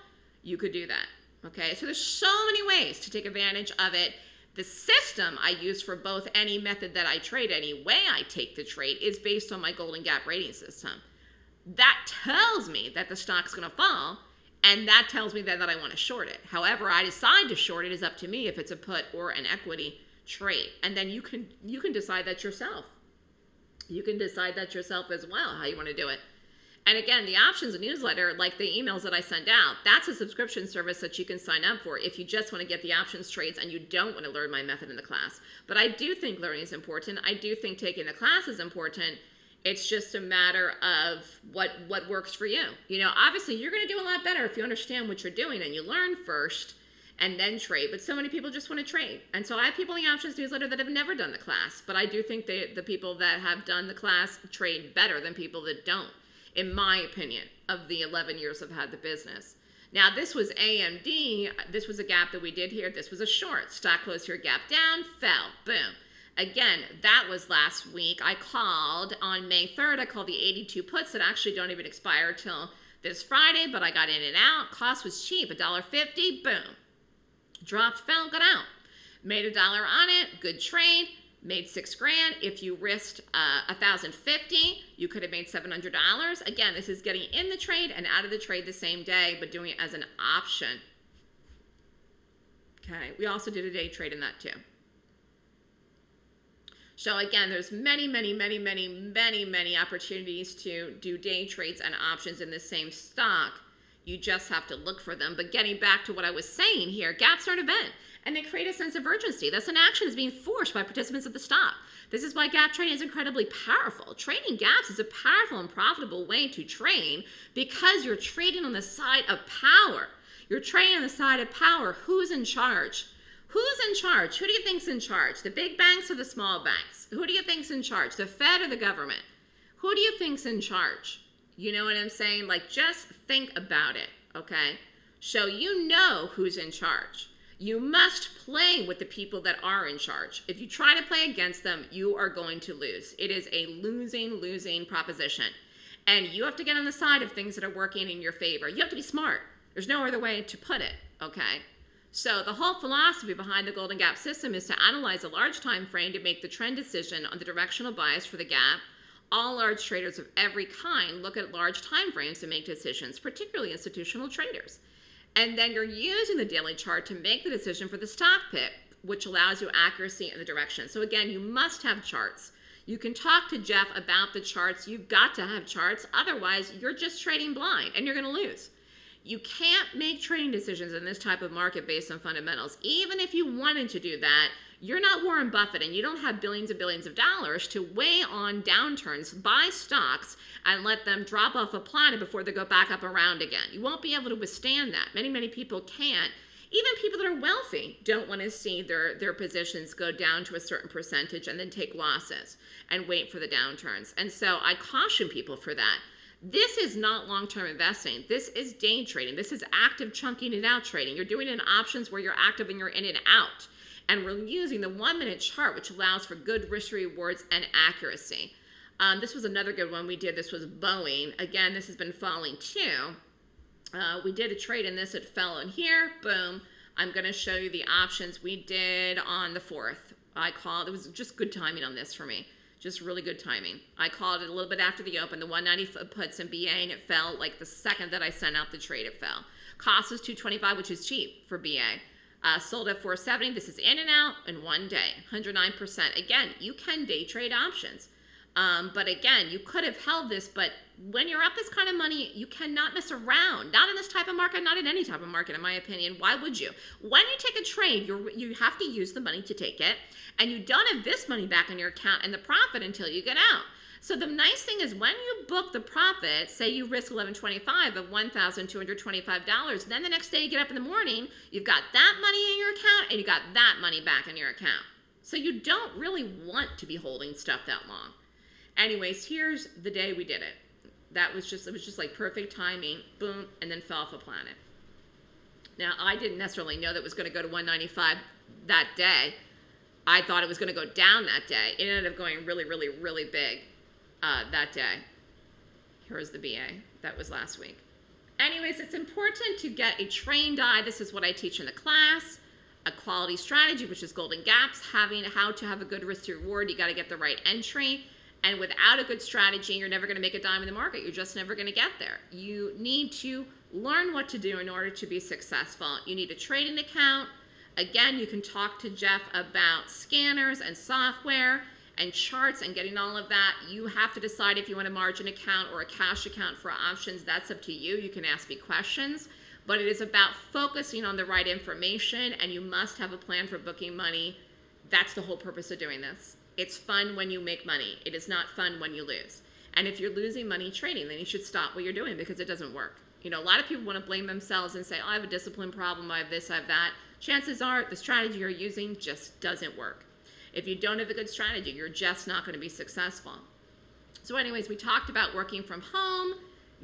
you could do that. Okay, so there's so many ways to take advantage of it. The system I use for both any method that I trade, any way I take the trade, is based on my Golden Gap rating system. That tells me that the stock's going to fall, and that tells me that I want to short it. However I decide to short it is up to me if it's a put or an equity trade. And then you can decide that yourself. You can decide that yourself as well, how you want to do it. And again, the options newsletter, like the emails that I send out, that's a subscription service that you can sign up for if you just want to get the options trades and you don't want to learn my method in the class. But I do think learning is important. I do think taking the class is important. It's just a matter of what works for you. Obviously, you're going to do a lot better if you understand what you're doing and you learn first and then trade. But so many people just want to trade. And so I have people in the options newsletter that have never done the class. But I do think the people that have done the class trade better than people that don't, in my opinion, of the 11 years I've had the business. Now, this was AMD. This was a gap that we did here. This was a short. Stock closed here, gap down, fell, boom. Again, that was last week. I called on May 3rd. I called the 82 puts that actually don't even expire till this Friday, but I got in and out. Cost was cheap, $1.50, boom. Dropped, fell, got out. Made $1 on it, good trade. Made $6,000. If you risked $1,050, you could have made $700. Again, this is getting in the trade and out of the trade the same day, but doing it as an option. Okay, we also did a day trade in that too. So again, there's many opportunities to do day trades and options in the same stock. You just have to look for them. But getting back to what I was saying here, gaps are an event, and they create a sense of urgency. That's an action that's being forced by participants of the stock. This is why gap trading is incredibly powerful. Trading gaps is a powerful and profitable way to trade because you're trading on the side of power. You're trading on the side of power. Who's in charge? Who's in charge? Who do you think's in charge? The big banks or the small banks? Who do you think's in charge? The Fed or the government? Who do you think's in charge? You know what I'm saying? Like, just think about it, okay? So you know who's in charge. You must play with the people that are in charge. If you try to play against them, you are going to lose. It is a losing proposition. And you have to get on the side of things that are working in your favor. You have to be smart. There's no other way to put it, okay? So the whole philosophy behind the Golden Gap system is to analyze a large time frame to make the trend decision on the directional bias for the gap. All large traders of every kind look at large time frames to make decisions, particularly institutional traders. And then you're using the daily chart to make the decision for the stock pick, which allows you accuracy in the direction. So again, you must have charts. You can talk to Jeff about the charts. You've got to have charts. Otherwise, you're just trading blind and you're going to lose. You can't make trading decisions in this type of market based on fundamentals. Even if you wanted to do that, you're not Warren Buffett and you don't have billions and billions of dollars to weigh on downturns, buy stocks, and let them drop off a planet before they go back up around again. You won't be able to withstand that. Many people can't. Even people that are wealthy don't want to see their positions go down to a certain percentage and then take losses and wait for the downturns. And so I caution people for that. This is not long-term investing. This is day trading. This is active chunking and out trading. You're doing it in options where you're active and you're in and out. And we're using the 1-minute chart, which allows for good risk rewards and accuracy. This was another good one we did. This was Boeing. Again, this has been falling too. We did a trade in this. It fell in here. Boom. I'm going to show you the options we did on the 4th. I called. It was just good timing on this for me. Just really good timing. I called it a little bit after the open, the 190 puts in BA, and it fell like the second that I sent out the trade, it fell. Cost was $225, which is cheap for BA. Sold at $470. This is in and out in one day, 109%. Again, you can day trade options. But again, you could have held this, but when you're up this kind of money, you cannot mess around. Not in this type of market, not in any type of market, in my opinion. Why would you? When you take a trade, you have to use the money to take it, and you don't have this money back on your account and the profit until you get out. So the nice thing is when you book the profit, say you risk $1,125 of $1,225, then the next day you get up in the morning, you've got that money in your account, and you got that money back in your account. So you don't really want to be holding stuff that long. Anyways, here's the day we did it. That was just, it was just like perfect timing, boom, and then fell off a planet. Now, I didn't necessarily know that it was going to go to 195 that day. I thought it was going to go down that day. It ended up going really big that day. Here's the BA. That was last week. Anyways, it's important to get a trained eye. This is what I teach in the class. A quality strategy, which is Golden Gaps, having how to have a good risk reward. You got to get the right entry. And without a good strategy, you're never going to make a dime in the market. You're just never going to get there. You need to learn what to do in order to be successful. You need a trading account. Again, you can talk to Jeff about scanners and software and charts and getting all of that. You have to decide if you want a margin account or a cash account for options. That's up to you. You can ask me questions. But it is about focusing on the right information, and you must have a plan for booking money. That's the whole purpose of doing this. It's fun when you make money. It is not fun when you lose. And if you're losing money trading, then you should stop what you're doing because it doesn't work. You know, a lot of people want to blame themselves and say, oh, I have a discipline problem, I have this, I have that. Chances are the strategy you're using just doesn't work. If you don't have a good strategy, you're just not going to be successful. So anyways, we talked about working from home,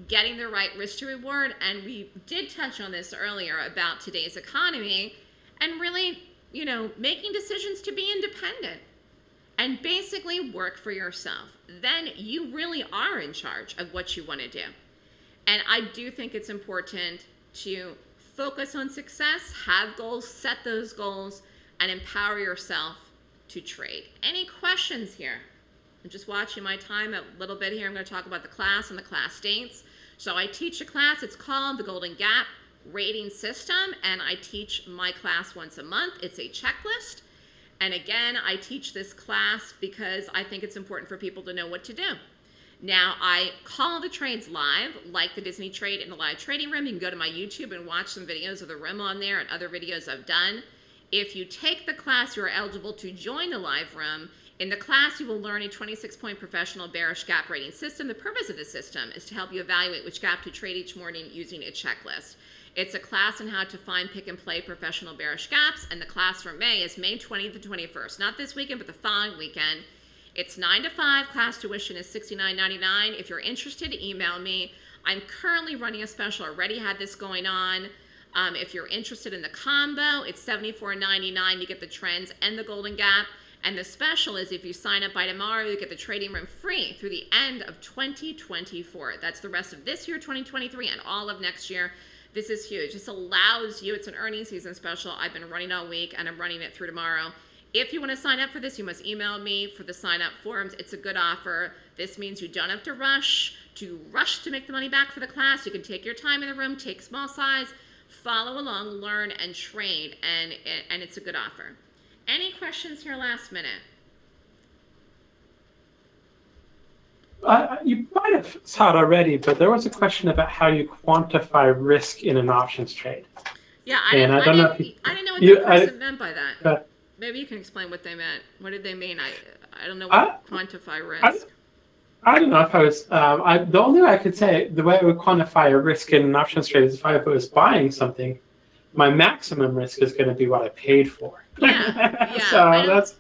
getting the right risk to reward, and we did touch on this earlier about today's economy and really, you know, making decisions to be independent. And basically work for yourself. Then you really are in charge of what you want to do. And I do think it's important to focus on success, have goals, set those goals, and empower yourself to trade. Any questions here? I'm just watching my time a little bit here. I'm going to talk about the class and the class dates. So I teach a class. It's called the Golden Gap Rating System, and I teach my class once a month. It's a checklist. And again, I teach this class because I think it's important for people to know what to do. Now, I call the trades live, like the Disney trade in the live trading room. You can go to my YouTube and watch some videos of the room on there and other videos I've done. If you take the class, you are eligible to join the live room. In the class, you will learn a 26-point professional bearish gap rating system. The purpose of the system is to help you evaluate which gap to trade each morning using a checklist. It's a class on how to find, pick, and play professional bearish gaps. And the class for May is May 20th to 21st. Not this weekend, but the following weekend. It's 9 to 5. Class tuition is $69.99. If you're interested, email me. I'm currently running a special. I already had this going on. If you're interested in the combo, it's $74.99. You get the trends and the Golden Gap. And the special is if you sign up by tomorrow, you get the trading room free through the end of 2024. That's the rest of this year, 2023, and all of next year. This is huge. This allows you, it's an earnings season special. I've been running all week, and I'm running it through tomorrow. If you want to sign up for this, you must email me for the sign-up forms. It's a good offer. This means you don't have to rush to make the money back for the class. You can take your time in the room, take small size, follow along, learn, and train, and it's a good offer. Any questions here last minute? You might have saw it already, but there was a question about how you quantify risk in an options trade. Yeah, I didn't know what the person meant by that. Maybe you can explain what they meant. What did they mean? I don't know what quantify risk. I don't know if I was, the only way I could say it, the way I would quantify a risk in an options trade is if I was buying something, my maximum risk is going to be what I paid for. Yeah, yeah. So that's...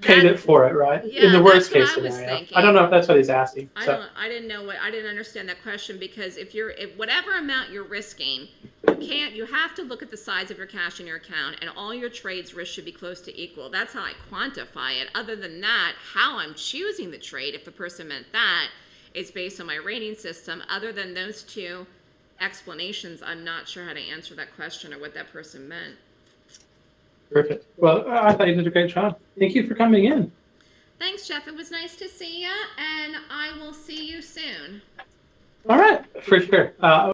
Paid it for it, right? Yeah, in the worst case scenario. I don't know if that's what he's asking. So. I didn't understand that question, because if you're, whatever amount you're risking, you have to look at the size of your cash in your account, and all your trades' risk should be close to equal. That's how I quantify it. Other than that, how I'm choosing the trade, if the person meant that, is based on my rating system. Other than those two explanations, I'm not sure how to answer that question or what that person meant. Perfect. Well, I thought you did a great job. Thank you for coming in. Thanks, Jeff. It was nice to see you, and I will see you soon. All right, for sure.